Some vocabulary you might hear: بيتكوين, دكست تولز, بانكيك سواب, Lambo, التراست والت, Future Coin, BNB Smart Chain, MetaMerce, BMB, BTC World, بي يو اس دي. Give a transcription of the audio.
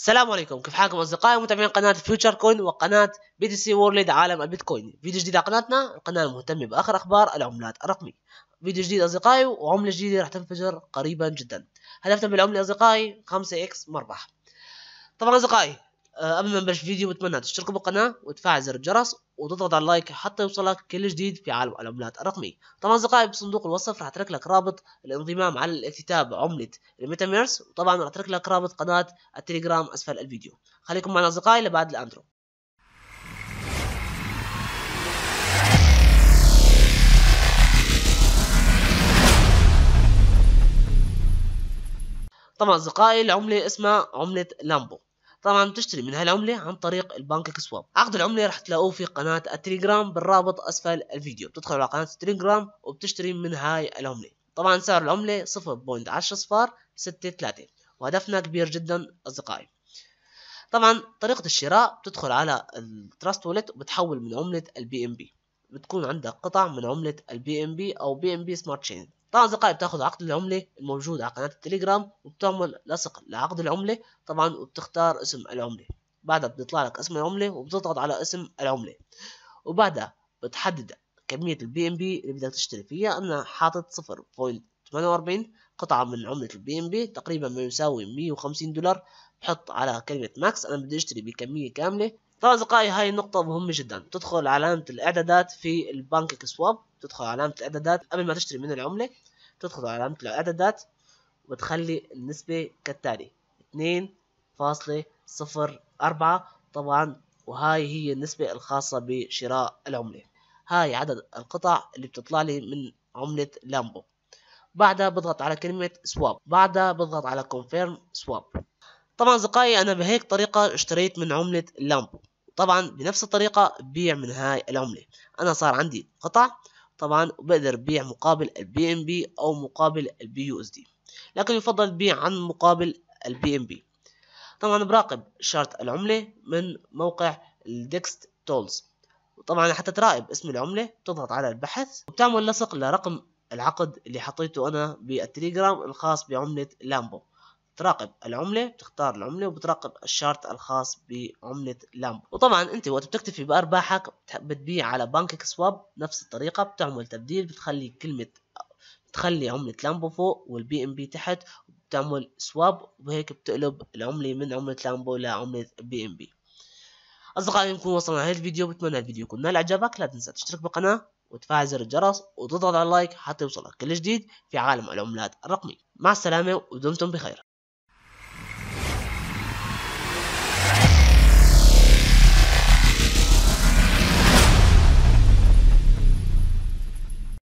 السلام عليكم، كيف حالكم اصدقائي متابعين قناه فيوتشر كوين وقناه بي تي سي وورلد عالم البيتكوين. فيديو جديد على قناتنا، القناه المهتمه باخر اخبار العملات الرقميه. فيديو جديد اصدقائي وعمله جديده راح تنفجر قريبا جدا. هدفنا بالعمله اصدقائي 5x مربح. طبعا اصدقائي قبل ما نبلش الفيديو بتمنى تشتركوا بالقناه وتفعل زر الجرس وتضغط على اللايك حتى يوصلك كل جديد في عالم العملات الرقميه. طبعا اصدقائي بصندوق الوصف راح اترك لك رابط الانضمام على الاكتتاب عمله الميتاميرس، وطبعا راح اترك لك رابط قناه التليجرام اسفل الفيديو. خليكم معنا اصدقائي لبعد الاندرو. طبعا اصدقائي العمله اسمها عمله لامبو. طبعا بتشتري من هالعملة عن طريق البنك سواب. عقد العملة رح تلاقوه في قناة التليجرام بالرابط أسفل الفيديو. بتدخل على قناة التليجرام وبتشتري من هاي العملة. طبعا سعر العملة 0.1063 وهدفنا كبير جدا أصدقائي. طبعا طريقة الشراء بتدخل على التراست والت وبتحول من عملة البي ام بي. بتكون عندك قطع من عملة البي ام بي أو بي ام بي سمارت تشين. طبعا اصدقائي بتاخذ عقد العمله الموجود على قناه التليجرام وبتعمل لصق لعقد العمله طبعا، وبتختار اسم العمله. بعدها بيطلع لك اسم العمله وبتضغط على اسم العمله، وبعدها بتحدد كميه البي ام بي اللي بدك تشتري فيها. انا حاطط 0.48 قطعه من عمله البي ام بي، تقريبا ما يساوي 150 دولار. بحط على كلمه ماكس، انا بدي اشتري بكميه كامله. طبعا اصدقائي هاي النقطة مهمة جدا. تدخل علامة الاعدادات في البانكيك سواب، تدخل علامة الاعدادات قبل ما تشتري من العملة، تدخل على علامة الاعدادات وتخلي النسبة كالتالي 2.04. طبعا وهاي هي النسبة الخاصة بشراء العملة. هاي عدد القطع اللي بتطلع لي من عملة لامبو. بعدها بضغط على كلمة سواب، بعدها بضغط على كونفيرم سواب. طبعا اصدقائي انا بهيك طريقة اشتريت من عملة لامبو. طبعا بنفس الطريقة ببيع من هاي العملة. انا صار عندي قطع طبعا وبقدر ببيع مقابل البي ام بي او مقابل البي يو اس دي، لكن يفضل ببيع عن مقابل البي ام بي. طبعا براقب شارت العملة من موقع الدكست تولز، وطبعا حتى تراقب اسم العملة بتضغط على البحث وبتعمل لصق لرقم العقد اللي حطيته انا بالتليجرام الخاص بعملة لامبو. تراقب العملة، بتختار العملة وبتراقب الشارت الخاص بعملة لامبو. وطبعا انت وقت بتكتفي بارباحك بتبيع على بانكك سواب نفس الطريقة. بتعمل تبديل، بتخلي عملة لامبو فوق والبي ام بي تحت، وبتعمل سواب، وهيك بتقلب العملة من عملة لامبو لعملة بي ام بي. اصدقائي نكون وصلنا لهذا الفيديو، بتمنى الفيديو يكون نال اعجابك. لا تنسى تشترك بالقناة وتفعل زر الجرس وتضغط على اللايك حتى يوصلك كل جديد في عالم العملات الرقمية. مع السلامة ودمتم بخير.